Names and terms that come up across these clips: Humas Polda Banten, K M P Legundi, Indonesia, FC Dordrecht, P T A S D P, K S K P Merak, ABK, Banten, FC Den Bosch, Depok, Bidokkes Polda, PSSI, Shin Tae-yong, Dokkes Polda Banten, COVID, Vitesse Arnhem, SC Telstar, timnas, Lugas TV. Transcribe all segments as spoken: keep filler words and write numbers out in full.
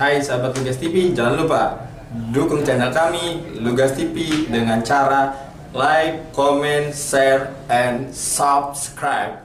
Hai sahabat Lugas T V, jangan lupa dukung channel kami Lugas T V dengan cara like, comment, share, and subscribe.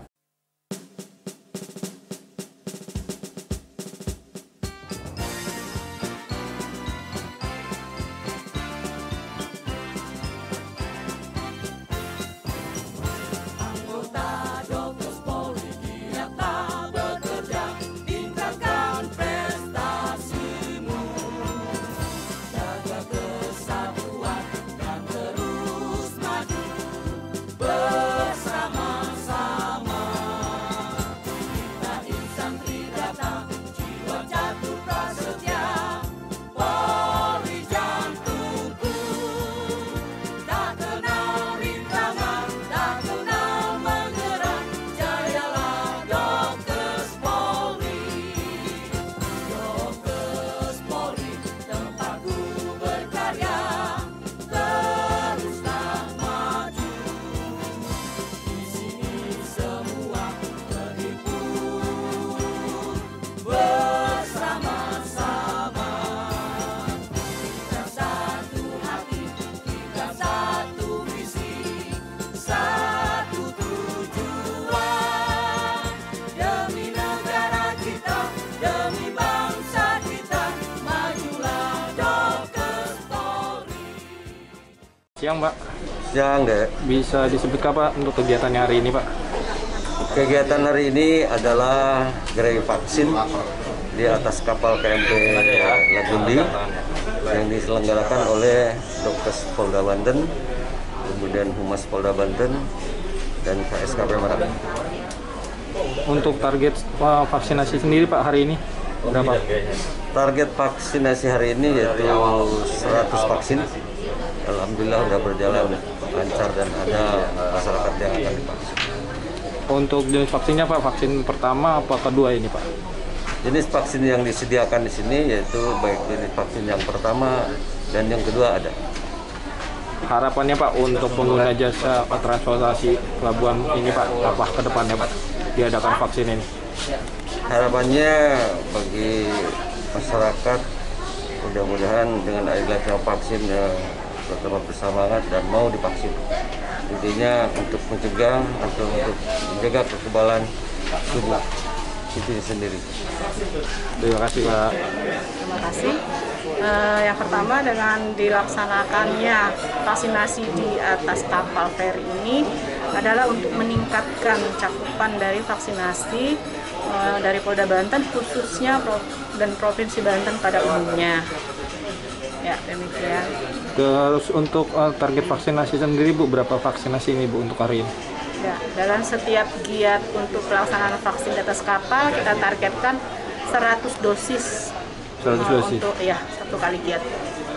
Siang Pak. Siang Dek. Bisa disebutkan Pak untuk kegiatannya hari ini Pak? Kegiatan hari ini adalah gerai vaksin di atas kapal K M P Legundi yang diselenggarakan oleh Dokkes Polda Banten, kemudian Humas Polda Banten, dan K S K P Merak. Untuk target Pak, vaksinasi sendiri Pak hari ini berapa? Target vaksinasi hari ini yaitu seratus vaksin. Alhamdulillah sudah berjalan lancar dan ada masyarakat yang akan divaksin. Untuk jenis vaksinnya Pak, vaksin pertama apa kedua ini Pak? Jenis vaksin yang disediakan di sini yaitu baik jenis vaksin yang pertama dan yang kedua ada. Harapannya Pak untuk pengguna jasa transportasi pelabuhan ini Pak, apa ke depannya Pak diadakan vaksin ini? Harapannya bagi masyarakat mudah-mudahan dengan adanya vaksin ya, tetap bersemangat dan mau divaksin. Intinya untuk mencegah atau untuk menjaga kekebalan tubuh itu sendiri. Terima kasih Pak. Terima kasih. Uh, yang pertama dengan dilaksanakannya vaksinasi di atas kapal feri ini adalah untuk meningkatkan cakupan dari vaksinasi uh, dari Polda Banten khususnya dan Provinsi Banten pada umumnya. Ya, demikian. Terus untuk uh, target vaksinasi sendiri Bu, berapa vaksinasi ini Bu untuk hari ini? Ya, dalam setiap giat untuk pelaksanaan vaksin di atas kapal kita targetkan seratus dosis. seratus uh, dosis. Untuk ya, satu kali giat.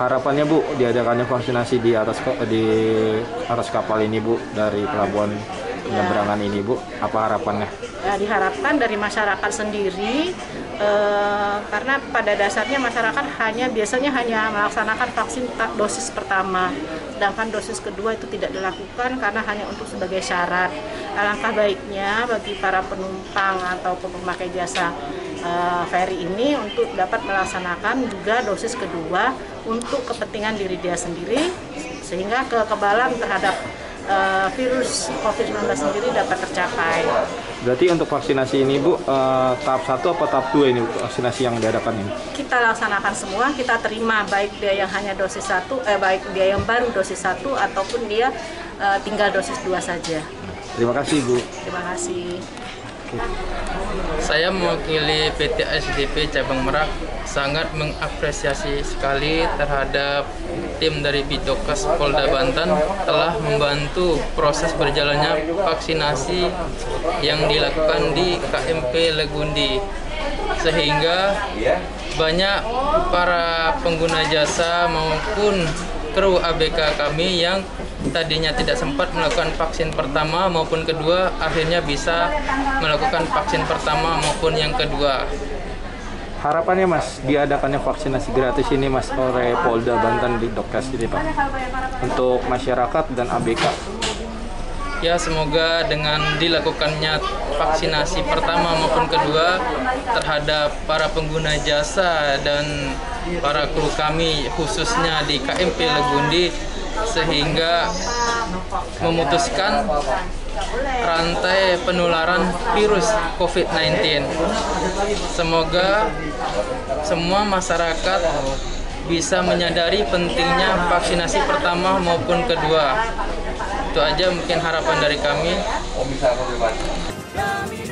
Harapannya Bu, diadakannya vaksinasi di atas di atas kapal ini Bu dari pelabuhan penyeberangan ya. Ini Bu, apa harapannya? Ya, diharapkan dari masyarakat sendiri. Uh, karena pada dasarnya masyarakat hanya biasanya hanya melaksanakan vaksin dosis pertama, sedangkan dosis kedua itu tidak dilakukan karena hanya untuk sebagai syarat. Alangkah baiknya bagi para penumpang atau pemakai jasa uh, ferry ini untuk dapat melaksanakan juga dosis kedua untuk kepentingan diri dia sendiri, sehingga kekebalan terhadap Uh, virus COVID sembilan belas sendiri dapat tercapai. Berarti untuk vaksinasi ini Bu, uh, tahap satu apa tahap dua ini vaksinasi yang diadakan ini? Kita laksanakan semua, kita terima baik dia yang hanya dosis satu, eh, baik dia yang baru dosis satu ataupun dia uh, tinggal dosis dua saja. Terima kasih Bu. Terima kasih. Saya mewakili P T A S D P Cabang Merak, sangat mengapresiasi sekali terhadap tim dari Bidokkes Polda Banten telah membantu proses berjalannya vaksinasi yang dilakukan di K M P Legundi, sehingga banyak para pengguna jasa maupun kru A B K kami yang tadinya tidak sempat melakukan vaksin pertama maupun kedua akhirnya bisa melakukan vaksin pertama maupun yang kedua. Harapannya Mas, diadakannya vaksinasi gratis ini Mas oleh Polda Banten di Dokkes ini Pak, untuk masyarakat dan A B K. Ya, semoga dengan dilakukannya vaksinasi pertama maupun kedua terhadap para pengguna jasa dan para kru kami khususnya di K M P Legundi, sehingga memutuskan rantai penularan virus COVID sembilan belas. Semoga semua masyarakat bisa menyadari pentingnya vaksinasi pertama maupun kedua. Itu aja mungkin harapan dari kami.